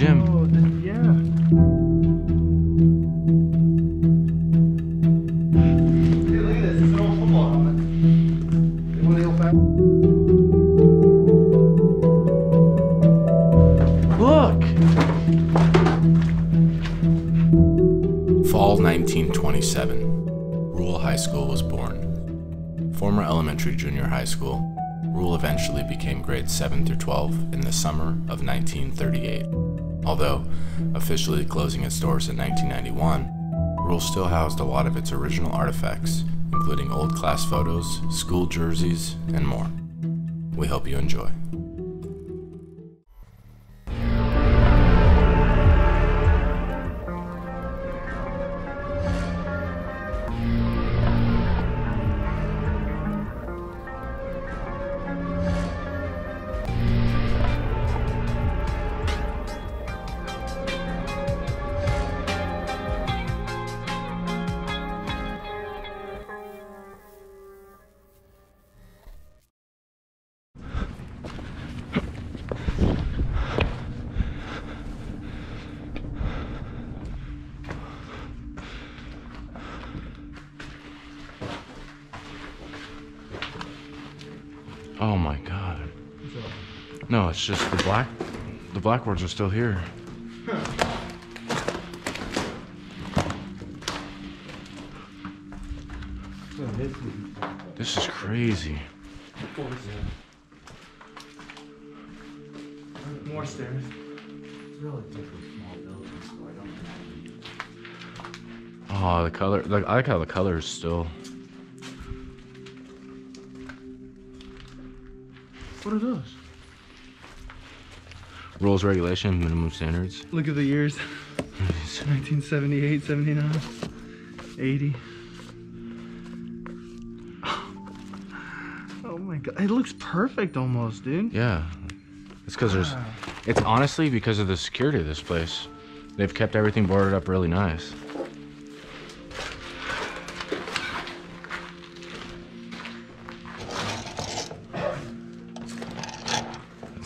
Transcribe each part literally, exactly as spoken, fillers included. gym. Oh, then, yeah. Hey, look at this. It's an old football helmet. They want the old fashioned. Look! Fall nineteen twenty-seven, Rule High School was born. Former elementary junior high school, Rule eventually became grades seven through twelve in the summer of nineteen thirty-eight. Although officially closing its doors in nineteen ninety-one, Rule still housed a lot of its original artifacts, including old class photos, school jerseys, and more. We hope you enjoy. Oh my God. No, it's just the black, the blackboards are still here. Huh. This is crazy. More stairs. It's relatively small building, so I don't know. Oh, the color, like, I like how the color is still. What are those? Rules, regulations, minimum standards. Look at the years. nineteen seventy-eight, seventy-nine, eighty. Oh my God, it looks perfect almost, dude. Yeah, it's because there's, it's honestly because of the security of this place. They've kept everything boarded up really nice.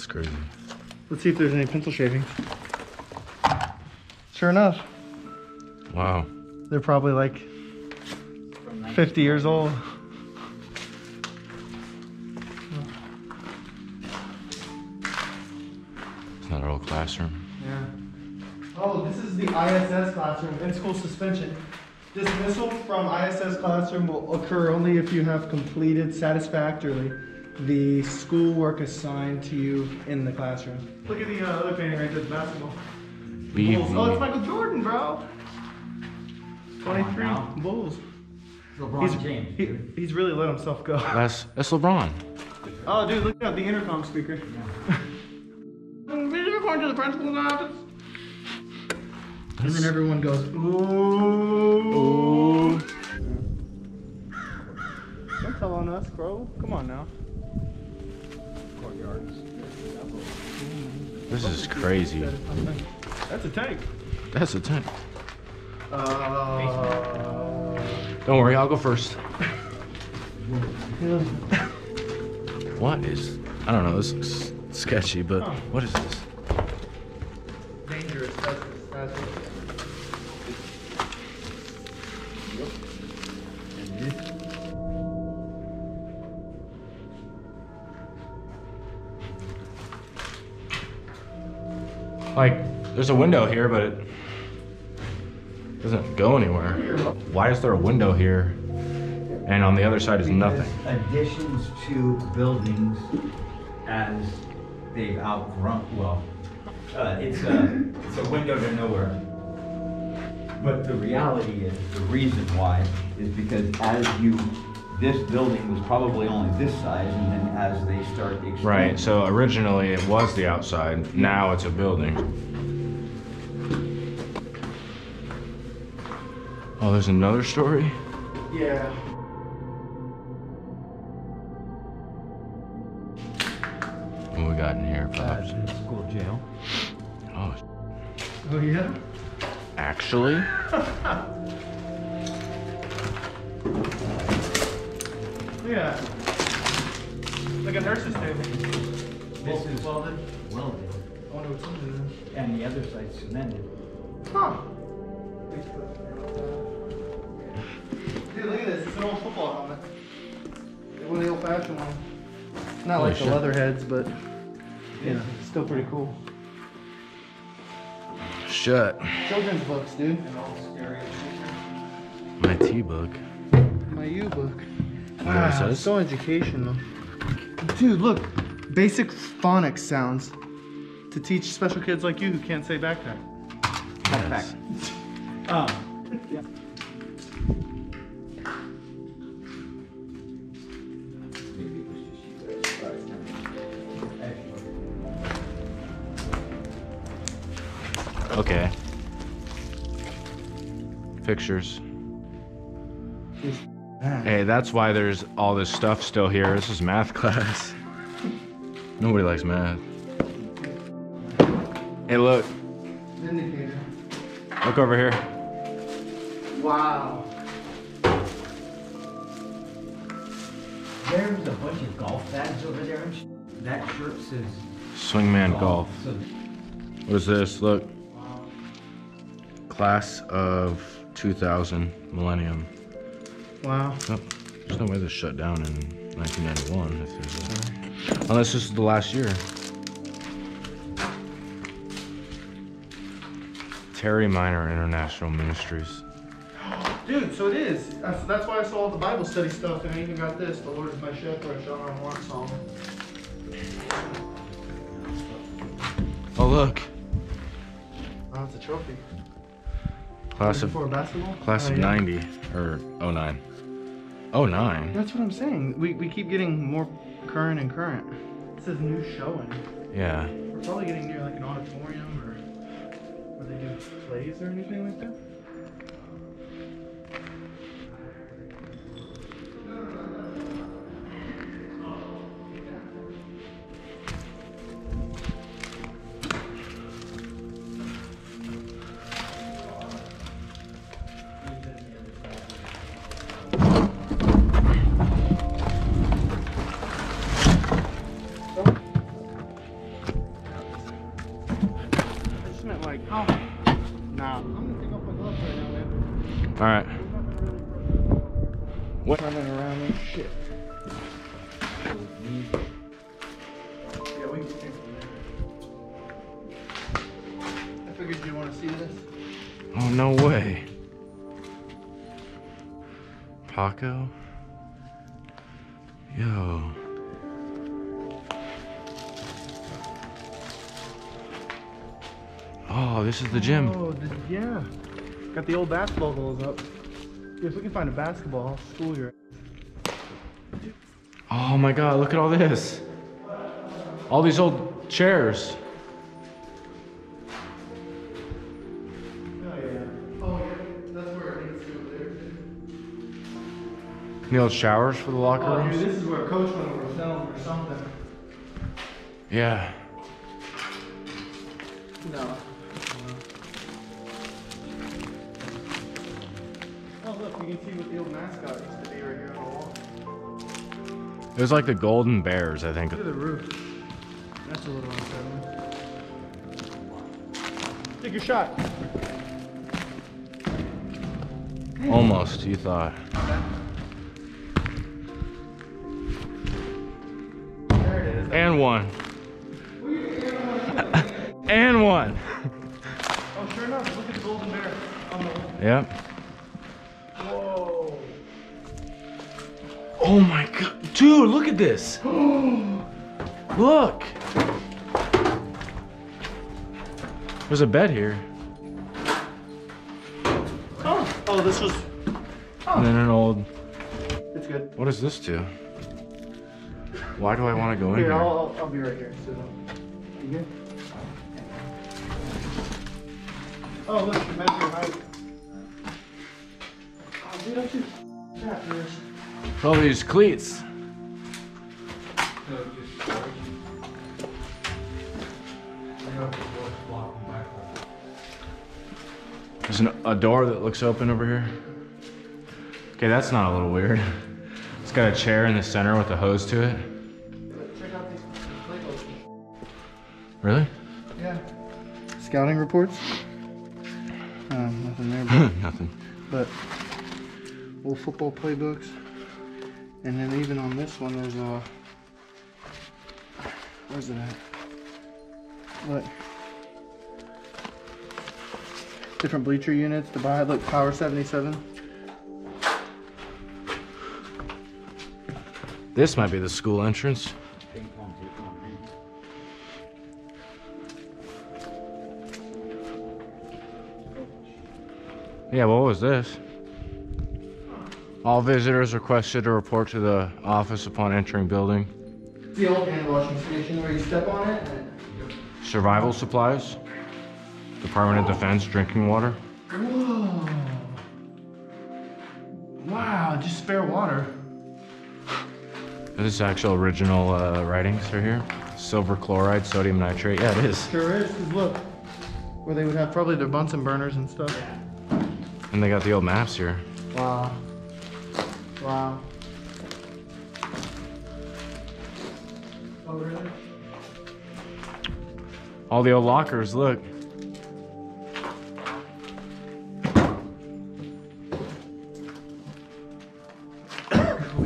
Crazy. Let's see if there's any pencil shavings. Sure enough. Wow. They're probably like fifty years old. It's not our old classroom. Yeah. Oh, this is the I S S classroom. In-school suspension. Dismissal from I S S classroom will occur only if you have completed satisfactorily the schoolwork assigned to you in the classroom. Look at the uh, other painting right there, the basketball. Leave Bulls. Me. Oh, it's Michael Jordan, bro. twenty-three Bulls. LeBron he's, James. He, he's really let himself go. That's, that's LeBron. Oh, dude, look at the intercom speaker. Yeah. We're going to the principal's office. And then everyone goes, ooh. Ooh. Don't tell on us, bro. Come on now. This is crazy. That's a tank. That's a tank. Uh, Don't worry, I'll go first. What is? I don't know. This looks sketchy, but huh. What is this? Dangerous. That's, that's like, there's a window here, but it doesn't go anywhere. Why is there a window here and on the other side is nothing? Additions to buildings as they've outgrown, well, uh, it's, a, it's a window to nowhere. But the reality is, the reason why is because as you, this building was probably only this size, and then as they start expanding. Right, so originally it was the outside, now it's a building. Oh, there's another story? Yeah. What we got in here, Pops? Uh, school jail. Oh. Oh, yeah? Actually? Yeah, like a nurse's table. This is welded. Welded. one oh two then. And the other side's cemented. Huh. Dude, look at this. It's an old football helmet. One of the old-fashioned ones. It's not oh, like shit. the leatherheads, but yeah, yeah, it's still pretty cool. Shut. Children's books, dude. And all scary. My T book. My U book. Wow, it's so educational. Dude, look. Basic phonics sounds to teach special kids like you who can't say backpack. Backpack. Yes. um, yeah. Okay. Pictures. Hey, that's why there's all this stuff still here. This is math class. Nobody likes math. Hey, look. Indicator. Look over here. Wow. There's a bunch of golf bags over there. That shirt says Swingman Golf. golf. So what is this? Look. Class of two thousand, millennium. Wow. Oh, there's no way this shut down in nineteen ninety-one. If there's a... Unless this is the last year. Terry Minor International Ministries. Dude, so it is. That's, that's why I saw all the Bible study stuff, and I even got this. The Lord is my shepherd, I shall not want song. Oh, look. Oh, it's a trophy. Class of, class of oh, yeah. ninety, or oh nine. oh nine? That's what I'm saying. We, we keep getting more current and current. This is new showing. Yeah. We're probably getting near like an auditorium or where they do plays or anything like that. Alright. What? Running around and shit. Yeah, we can take it. I figured you want to see this. Oh, no way. Paco? Yo. Oh, this is the gym. Oh, the, yeah. Got the old basketball goals up. Dude, if we can find a basketball, I'll school your ass. Oh my god, look at all this. All these old chairs. Oh yeah. Oh yeah. That's where it needs to go there. The old showers for the locker oh, rooms. Dude, this is where Coach went over film or something. Yeah. No. You can see what the old mascot used to be right here on the wall. It was like the Golden Bears, I think. Look at the roof. That's a little unsettling. Take your shot. Almost, you thought. There it is. And one. And one. Oh, sure enough, look at the Golden Bear on the wall. Yep. Oh my god, dude, look at this. Look. There's a bed here. Oh, oh this was... Oh. And then an old... It's good. What is this to? Why do I want to go in here? Here, I'll, I'll be right here. So, you good? Oh, look, you measured your height. Oh, dude, I should... Yeah, all these cleats. There's an, a door that looks open over here. Okay, that's not a little weird. It's got a chair in the center with a hose to it. Really? Yeah. scouting reports. Um, nothing there. But nothing. But old football playbooks. And then even on this one, there's a... Where's it at? Look. Different bleacher units to buy. Look, Power seventy-seven. This might be the school entrance. Yeah, what was this? All visitors requested to report to the office upon entering building. It's the old hand washing station where you step on it. And... Survival supplies. Department of Defense drinking water. Whoa. Wow, just spare water. This is actual original uh, writings right here. Silver chloride, sodium nitrate. Yeah, it is. Sure is, because look, where they would have probably their Bunsen burners and stuff. Yeah. And they got the old maps here. Wow. Wow. Oh, really? All the old lockers, look. We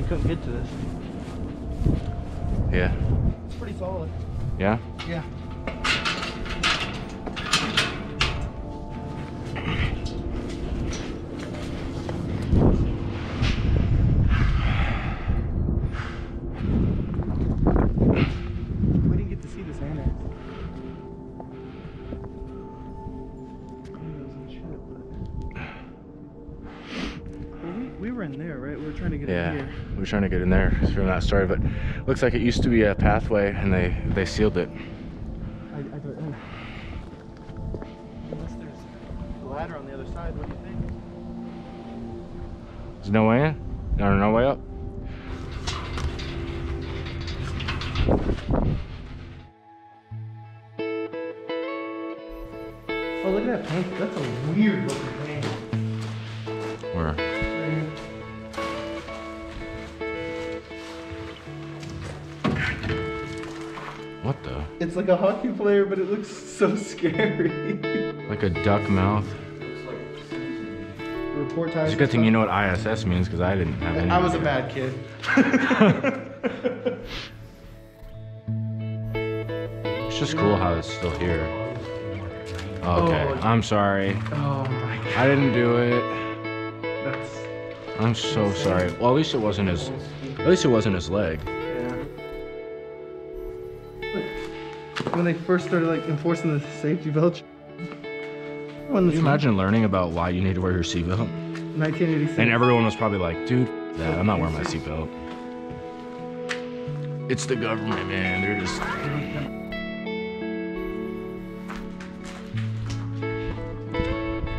couldn't get to this. Yeah. It's pretty solid. Yeah? Yeah. Trying to get in there from that story, but looks like it used to be a pathway and they they sealed it. I, I don't know. Unless there's a ladder on the other side, what do you think? There's no way in? No, no way up. Oh, look at that paint. That's a weird looking paint. Where? What the? It's like a hockey player, but it looks so scary. Like a duck mouth. Report it's a good thing you know what I S S means, because I didn't have any. I was a bad kid. It's just cool how it's still here. Okay, oh, I'm sorry. Oh my God. I didn't do it. That's I'm so insane. Sorry. Well, at least it wasn't his. At least it wasn't his leg. When they first started like enforcing the safety belt. Can you imagine learning about why you need to wear your seatbelt? nineteen eighty-six. And everyone was probably like, dude, that, I'm not wearing my seatbelt. It's the government, man. They're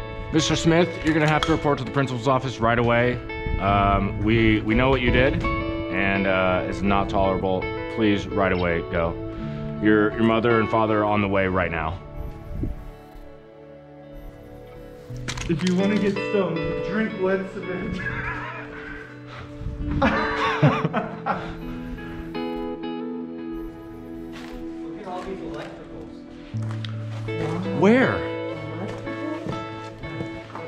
just... Mister Smith, you're gonna have to report to the principal's office right away. Um, we, we know what you did, and uh, it's not tolerable. Please, right away, go. Your, your mother and father are on the way right now. If you want to get stoned, drink lead cement. Look at all these electricals. Where?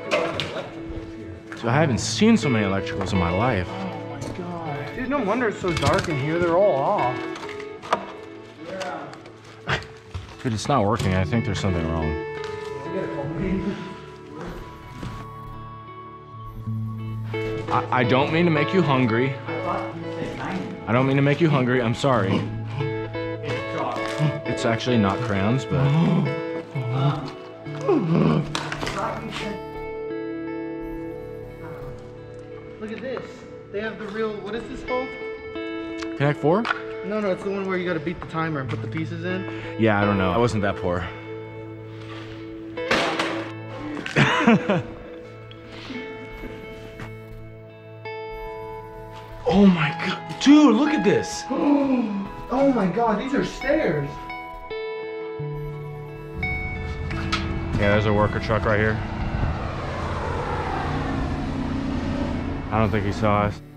Electricals here. So I haven't seen so many electricals in my life. Oh my God. Dude, no wonder it's so dark in here. They're all off. Dude, it's not working. I think there's something wrong. I, I don't mean to make you hungry. I don't mean to make you hungry. I'm sorry. It's actually not crayons, but... Look at this. They have the real... What is this called? Connect four? No, no, it's the one where you gotta beat the timer and put the pieces in. Yeah, I don't know. I wasn't that poor. Oh my God. Dude, look at this. Oh my God, these are stairs. Yeah, there's a worker truck right here. I don't think he saw us.